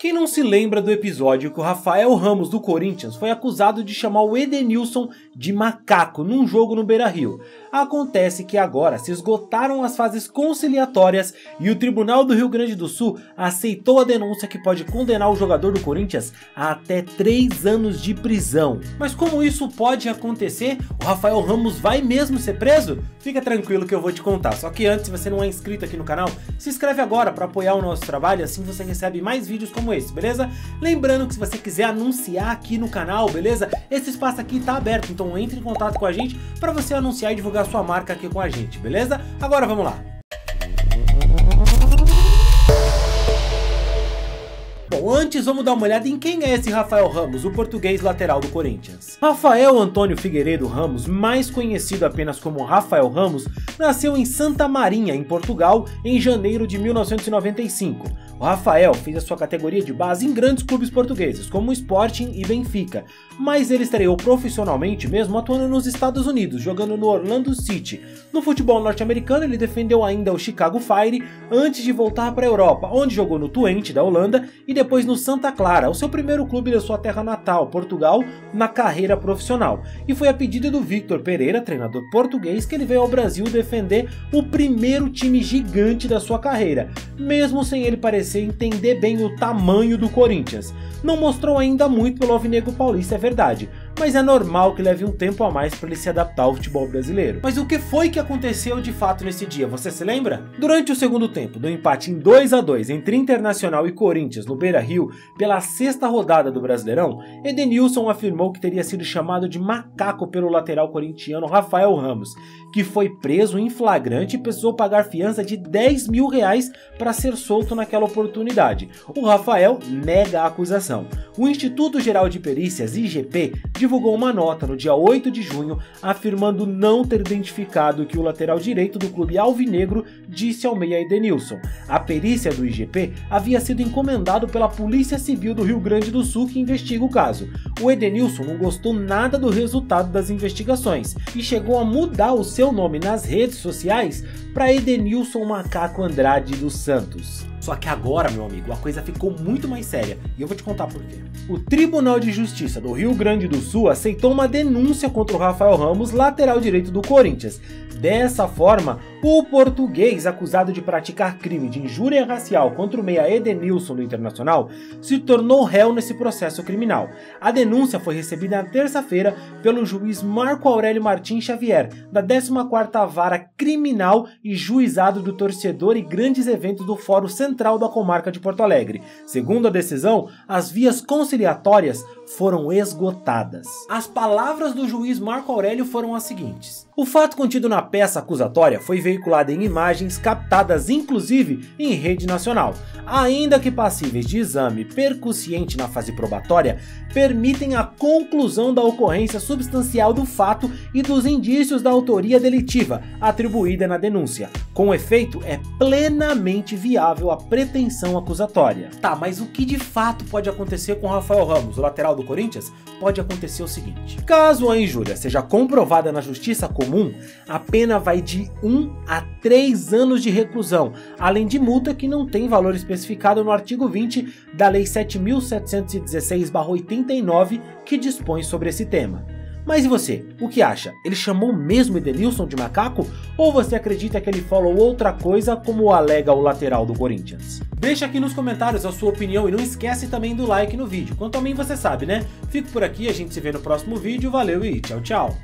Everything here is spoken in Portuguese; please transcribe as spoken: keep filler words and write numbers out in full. Quem não se lembra do episódio que o Rafael Ramos do Corinthians foi acusado de chamar o Edenílson de macaco num jogo no Beira-Rio? Acontece que agora se esgotaram as fases conciliatórias e o Tribunal do Rio Grande do Sul aceitou a denúncia que pode condenar o jogador do Corinthians a até três anos de prisão. Mas como isso pode acontecer? O Rafael Ramos vai mesmo ser preso? Fica tranquilo que eu vou te contar. Só que antes, se você não é inscrito aqui no canal, se inscreve agora para apoiar o nosso trabalho, assim você recebe mais vídeos como esse, beleza? Lembrando que se você quiser anunciar aqui no canal, beleza? Esse espaço aqui tá aberto, então entre em contato com a gente para você anunciar e divulgar sua marca aqui com a gente, beleza? Agora vamos lá! Bom, antes vamos dar uma olhada em quem é esse Rafael Ramos, o português lateral do Corinthians. Rafael Antônio Figueiredo Ramos, mais conhecido apenas como Rafael Ramos, nasceu em Santa Marinha, em Portugal, em janeiro de mil novecentos e noventa e cinco. O Rafael fez a sua categoria de base em grandes clubes portugueses, como Sporting e Benfica, mas ele estreou profissionalmente mesmo atuando nos Estados Unidos, jogando no Orlando City. No futebol norte-americano, ele defendeu ainda o Chicago Fire antes de voltar para a Europa, onde jogou no Twente da Holanda e depois no Santa Clara, o seu primeiro clube da sua terra natal, Portugal, na carreira profissional. E foi a pedido do Vítor Pereira, treinador português, que ele veio ao Brasil defender o primeiro time gigante da sua carreira, mesmo sem ele parecer entender bem o tamanho do Corinthians. Não mostrou ainda muito pelo alvinegro paulista, é verdade, mas é normal que leve um tempo a mais para ele se adaptar ao futebol brasileiro. Mas o que foi que aconteceu de fato nesse dia, você se lembra? Durante o segundo tempo do empate em dois a dois entre Internacional e Corinthians no Beira-Rio pela sexta rodada do Brasileirão, Edenílson afirmou que teria sido chamado de macaco pelo lateral corintiano Rafael Ramos, que foi preso em flagrante e precisou pagar fiança de dez mil reais para ser solto naquela oportunidade. O Rafael nega a acusação. O Instituto Geral de Perícias, I G P, de divulgou uma nota no dia oito de junho afirmando não ter identificado o que o lateral direito do clube alvinegro disse ao meia Edenílson. A perícia do I G P havia sido encomendado pela Polícia Civil do Rio Grande do Sul, que investiga o caso. O Edenílson não gostou nada do resultado das investigações e chegou a mudar o seu nome nas redes sociais para Edenílson Macaco Andrade dos Santos. Só que agora, meu amigo, a coisa ficou muito mais séria e eu vou te contar por quê. O Tribunal de Justiça do Rio Grande do Sul aceitou uma denúncia contra o Rafael Ramos, lateral direito do Corinthians. Dessa forma, o português, acusado de praticar crime de injúria racial contra o meia Edenílson do Internacional, se tornou réu nesse processo criminal. A denúncia foi recebida na terça-feira pelo juiz Marco Aurélio Martins Xavier, da décima quarta Vara Criminal e Juizado do Torcedor e Grandes Eventos do Fórum Central da Comarca de Porto Alegre. Segundo a decisão, as vias conciliatórias foram esgotadas. As palavras do juiz Marco Aurélio foram as seguintes: o fato contido na peça acusatória foi veiculado em imagens captadas inclusive em rede nacional. Ainda que passíveis de exame percussiente na fase probatória, permitem a conclusão da ocorrência substancial do fato e dos indícios da autoria delitiva atribuída na denúncia. Com efeito, é plenamente viável a pretensão acusatória. Tá, mas o que de fato pode acontecer com Rafael Ramos, o lateral do Corinthians? Pode acontecer o seguinte: caso a injúria seja comprovada na justiça comum, a pena vai de um a três anos de reclusão, além de multa que não tem valor especificado no artigo vinte da lei sete mil setecentos e dezesseis barra oitenta e nove, que dispõe sobre esse tema. Mas e você, o que acha? Ele chamou mesmo Edenílson de macaco? Ou você acredita que ele falou outra coisa, como alega o lateral do Corinthians? Deixa aqui nos comentários a sua opinião e não esquece também do like no vídeo. Quanto a mim, você sabe, né? Fico por aqui, a gente se vê no próximo vídeo, valeu e tchau, tchau!